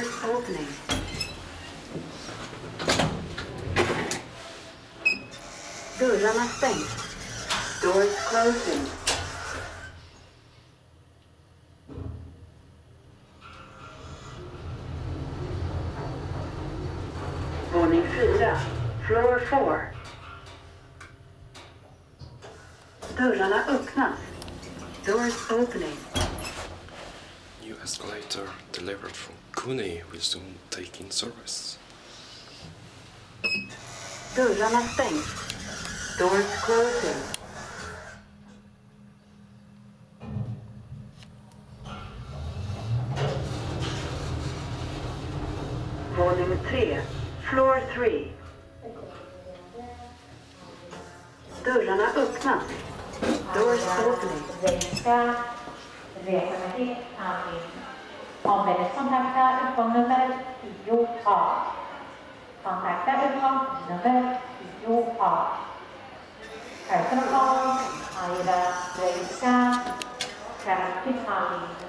first opening. Doors on a sink. Doors closing. Morning suit up. Floor 4. Dörrarna öppnas. Doors opening. New escalator delivered from Kune will soon take in service. Dörrarna stängs. Doors closing. Våning 3. Floor 3. Dörrarna öppnas. Doors opening. Välkomna till Amin. Omvänd kontakta uppgångnummer 10A. Kontakta uppgångnummer 10A. Välkomna till Amin.